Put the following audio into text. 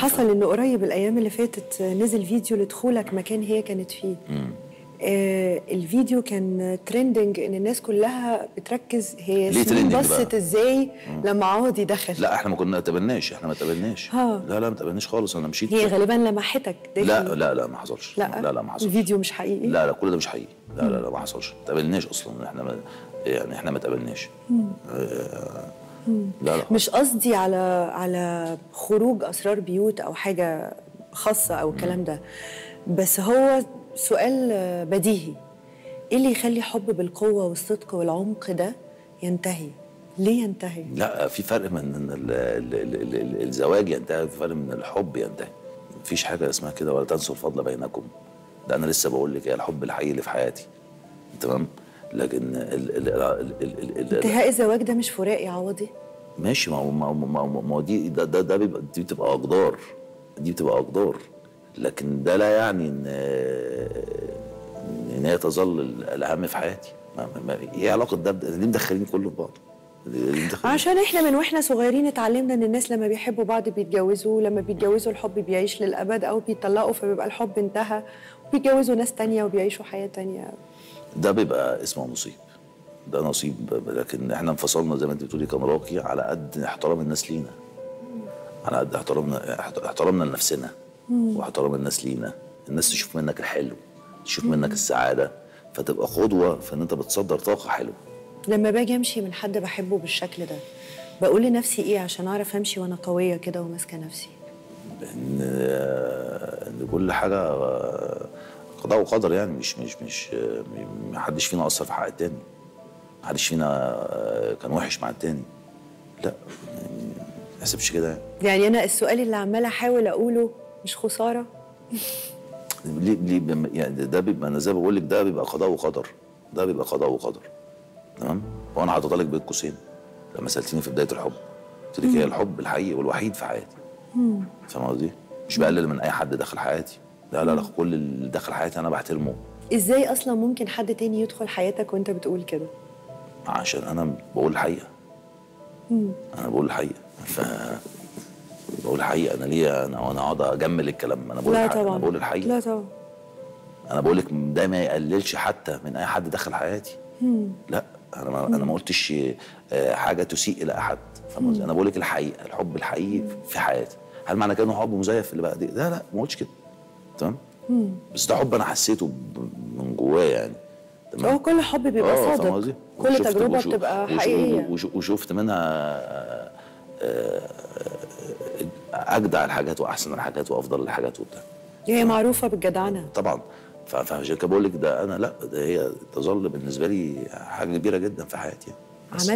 حصل إنه قريب الأيام اللي فاتت نزل فيديو لدخولك مكان هي كانت فيه. الفيديو كان تريندنج إن الناس كلها بتركز هي ياسمين بصت إزاي لما عوضي دخل. لا إحنا ما كنا نتبناش، إحنا ما تبناش. لا لا ما تبناش خالص، أنا مشيت. هي غالبا لمحتك. لا لا لا ما حصلش. لا ما حصلش. الفيديو مش حقيقي. لا لا كل ده مش حقيقي. لا لا لا ما حصلش، ما تقابلناش أصلا، إحنا ما يعني إحنا ما تقابلناش. لا لا مش قصدي على خروج أسرار بيوت أو حاجة خاصة أو الكلام ده، بس هو سؤال بديهي، إيه اللي يخلي حب بالقوة والصدق والعمق ده ينتهي؟ ليه ينتهي؟ لا في فرق من الزواج ينتهي، في فرق من الحب ينتهي. مفيش حاجة اسمها كده ولا تنسوا الفضل بينكم. ده أنا لسه بقول لك الحب الحقيقي اللي في حياتي. تمام؟ لكن انتهاء الزواج ده مش فراق يا عوضي. ماشي، ما هو دي ده بيبقى دي بتبقى اقدار، لكن ده لا يعني ان هي تظل الاهم في حياتي. ايه علاقه ده؟ ليه مدخلين كله في بعض؟ عشان احنا من واحنا صغيرين اتعلمنا ان الناس لما بيحبوا بعض بيتجوزوا، لما بيتجوزوا الحب بيعيش للابد، او بيطلقوا فبيبقى الحب انتهى وبيتجوزوا ناس تانية وبيعيشوا حياه تانية. ده بيبقى اسمه نصيب، ده نصيب. لكن احنا انفصلنا زي ما انت بتقولي كامراكي على قد احترام الناس لينا، على قد احترامنا لنفسنا واحترام الناس لينا. الناس تشوف منك الحلو، تشوف منك السعاده، فتبقى قدوه في ان انت بتصدر طاقه حلوه. لما باجي امشي من حد بحبه بالشكل ده بقول لنفسي ايه عشان اعرف امشي وانا قويه كده وماسكه نفسي؟ ان كل حاجه قضاء وقدر، يعني مش محدش فينا قصر في حق التاني، محدش فينا كان وحش مع التاني. لا ما احسبش كده يعني انا السؤال اللي عماله احاول اقوله مش خساره؟ ليه يعني ده بيبقى، انا زي ما بقول لك ده بيبقى قضاء وقدر، تمام؟ وانا حاطط لك بين قوسين لما سالتيني في بدايه الحب قلت لك هي الحب الحقيقي والوحيد في حياتي. فاهمه قصدي؟ مش بقلل من اي حد دخل حياتي، لا لا لا كل اللي دخل حياتي انا بحترمه. ازاي اصلا ممكن حد تاني يدخل حياتك وانت بتقول كده؟ عشان انا بقول الحقيقه. انا بقول الحقيقه، بقول الحقيقه. انا ليه انا اقعد اجمل الكلام؟ انا بقول الحقيقه. لا طبعا، انا بقول الحقيقه. لا طبعا، انا بقول لك ده ما يقللش حتى من اي حد دخل حياتي. لا انا ما قلتش حاجه تسيء الى احد، فاهم قصدي؟ انا بقول لك الحقيقه، الحب الحقيقي في حياتي. هل معنى كده انه حب مزيف اللي بقى دي؟ لا لا ما قلتش كده، تمام؟ بس ده حب انا حسيته من جوايا يعني. تمام، هو كل حب بيبقى صادق، كل تجربه بتبقى حقيقيه، وشفت منها اجدع الحاجات واحسن الحاجات وافضل الحاجات وبتاع. هي معروفه بالجدعنه طبعا، فعشان كده بقول لك ده انا لا ده هي تظل بالنسبه لي حاجه كبيره جدا في حياتي. عملت